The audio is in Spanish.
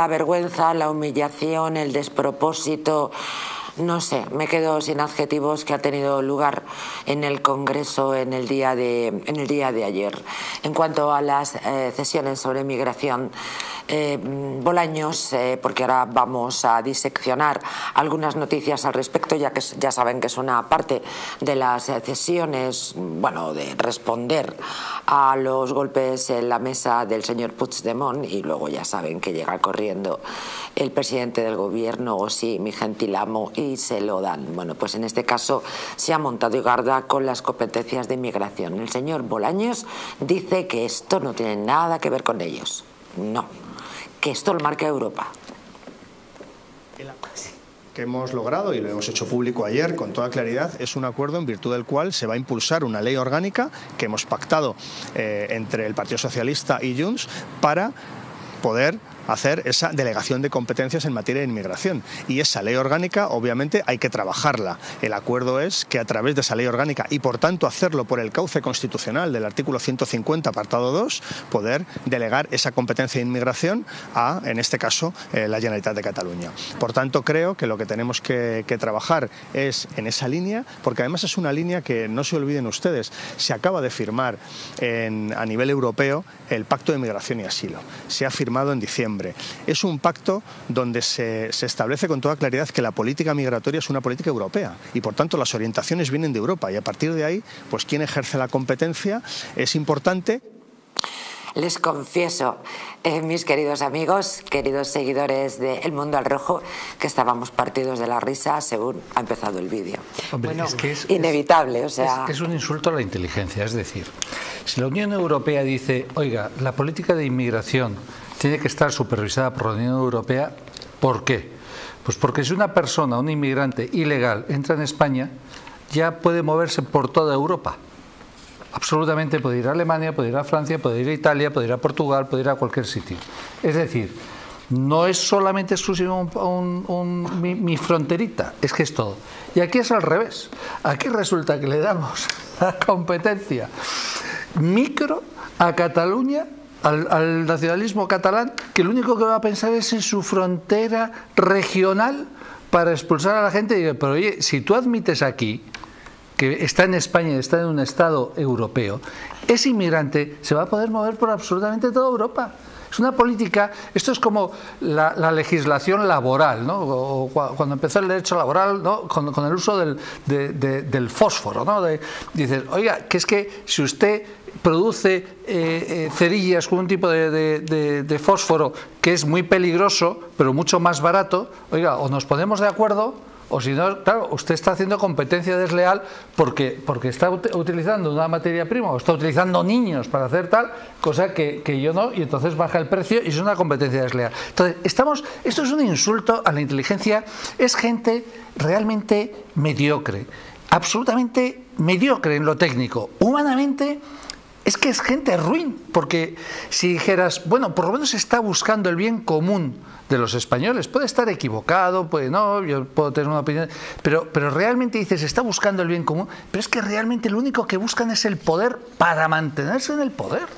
La vergüenza, la humillación, el despropósito, no sé, me quedo sin adjetivos que ha tenido lugar en el Congreso en el día de ayer. En cuanto a las cesiones sobre migración, Bolaños, porque ahora vamos a diseccionar algunas noticias al respecto, ya que ya saben que es una parte de las cesiones, bueno, de responder a los golpes en la mesa del señor Puigdemont, y luego ya saben que llega corriendo el presidente del gobierno, o sí, mi gentil amo, y se lo dan. Bueno, pues en este caso se ha montado y garda con las competencias de inmigración. El señor Bolaños dice que esto no tiene nada que ver con ellos. No, que esto lo marca Europa. Que hemos logrado y lo hemos hecho público ayer con toda claridad, es un acuerdo en virtud del cual se va a impulsar una ley orgánica que hemos pactado entre el Partido Socialista y Junts para poder hacer esa delegación de competencias en materia de inmigración. Y esa ley orgánica, obviamente, hay que trabajarla. El acuerdo es que a través de esa ley orgánica, y por tanto hacerlo por el cauce constitucional del artículo 150, apartado 2, poder delegar esa competencia de inmigración a, en este caso, la Generalitat de Cataluña. Por tanto, creo que lo que tenemos que trabajar es en esa línea, porque además es una línea que, no se olviden ustedes, se acaba de firmar a nivel europeo el Pacto de Migración y Asilo. Se ha firmado en diciembre. Es un pacto donde se establece con toda claridad que la política migratoria es una política europea y por tanto las orientaciones vienen de Europa, y a partir de ahí, pues quien ejerce la competencia es importante. Les confieso, mis queridos amigos, queridos seguidores de El Mundo al Rojo, que estábamos partidos de la risa según ha empezado el vídeo. Hombre, bueno, es que es inevitable, o sea, es un insulto a la inteligencia. Es decir, si la Unión Europea dice, oiga, la política de inmigración tiene que estar supervisada por la Unión Europea, ¿por qué? Pues porque si una persona, un inmigrante ilegal, entra en España, ya puede moverse por toda Europa. Absolutamente, puede ir a Alemania, puede ir a Francia, puede ir a Italia, puede ir a Portugal, puede ir a cualquier sitio. Es decir, no es solamente exclusivo mi fronterita, es que es todo. Y aquí es al revés. Aquí resulta que le damos la competencia micro a Cataluña, al nacionalismo catalán, que lo único que va a pensar es en su frontera regional para expulsar a la gente. Y digo, pero oye, si tú admites aquí que está en España, está en un estado europeo, ese inmigrante se va a poder mover por absolutamente toda Europa. Es una política, esto es como la legislación laboral, ¿no? O cuando empezó el derecho laboral, ¿no? Con el uso del fósforo, ¿no? Dices, oiga, que es que si usted produce cerillas con un tipo de fósforo que es muy peligroso, pero mucho más barato, oiga, o nos ponemos de acuerdo, o si no, claro, usted está haciendo competencia desleal porque está utilizando una materia prima o está utilizando niños para hacer tal cosa que yo no, y entonces baja el precio y es una competencia desleal. Entonces, esto es un insulto a la inteligencia. Es gente realmente mediocre, absolutamente mediocre en lo técnico. Humanamente, es que es gente ruin, porque si dijeras, bueno, por lo menos está buscando el bien común de los españoles, puede estar equivocado, puede no, yo puedo tener una opinión, pero realmente dices, está buscando el bien común, pero es que realmente lo único que buscan es el poder para mantenerse en el poder.